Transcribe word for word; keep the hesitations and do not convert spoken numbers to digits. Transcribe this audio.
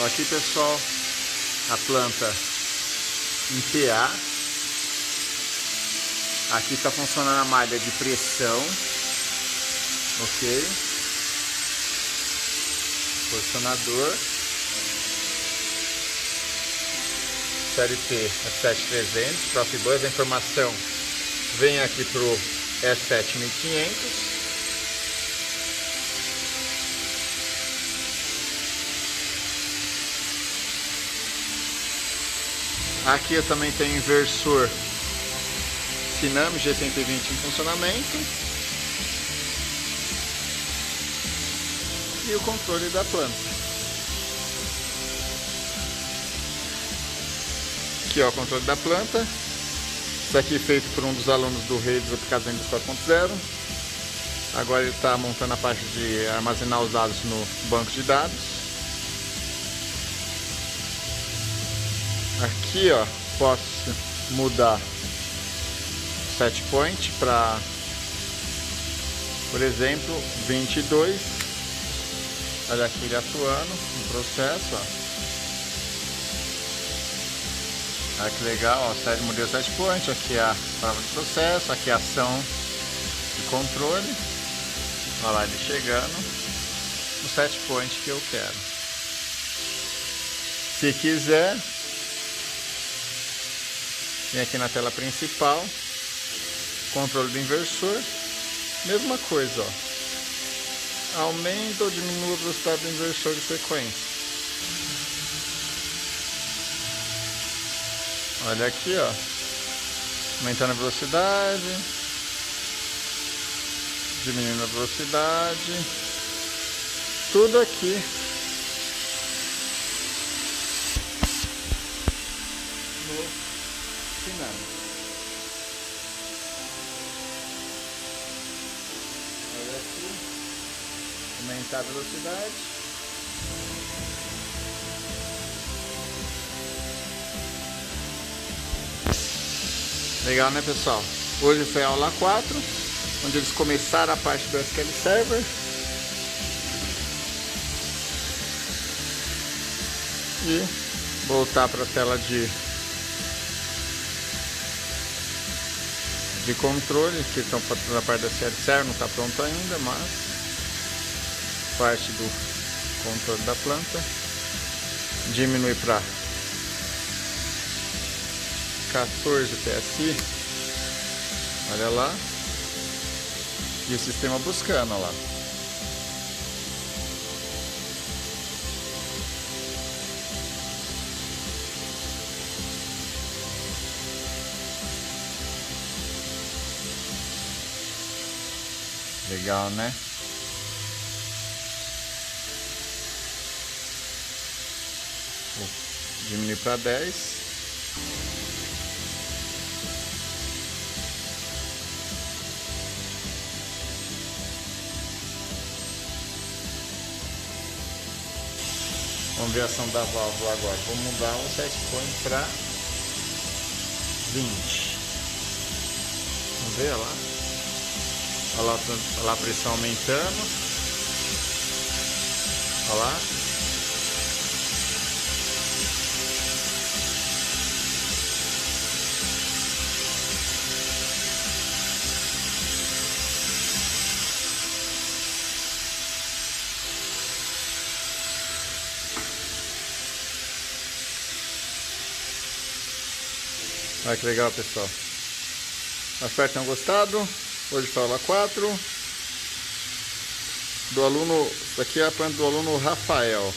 Ó, aqui, pessoal, a planta em P A. Aqui está funcionando a malha de pressão. Ok. Posicionador. Série T S sete mil e trezentos. Profibus, a informação vem aqui para o S sete mil e quinhentos. Aqui eu também tenho inversor Sinamics G cento e vinte em funcionamento. E o controle da planta. Aqui, ó, o controle da planta. Isso aqui é feito por um dos alunos do Redes quatro ponto zero. Agora ele está montando a parte de armazenar os dados no banco de dados. Aqui, ó, posso mudar o set point para, por exemplo, vinte e dois. Olha aqui ele atuando no processo, ó. Olha que legal, ó, mudei o set point, aqui a prova de processo, aqui a ação de controle. Olha lá ele chegando no set point que eu quero. Se quiser, vem aqui na tela principal, controle do inversor, mesma coisa, ó. Aumenta ou diminui a velocidade do inversor de frequência. Olha aqui, ó, aumentando a velocidade, diminuindo a velocidade, tudo aqui no Sinamics. Olha aqui, aumentar a velocidade. Legal, né, pessoal? Hoje foi a aula quatro, onde eles começaram a parte do S Q L Server. E voltar para a tela de de controle, que estão na parte da série Server, não está pronto ainda, mas parte do controle da planta, diminui para quatorze P S I, olha lá, e o sistema buscando, olha lá. Legal, né? Vou diminuir para dez. Vamos ver a ação da válvula agora. Vou mudar o set point para vinte. Vamos ver lá. Olha lá, olha lá a pressão aumentando. Olha lá. Olha que legal, pessoal. Espero que tenham gostado. Hoje foi a aula quatro, do aluno, aqui é a planta do aluno Rafael.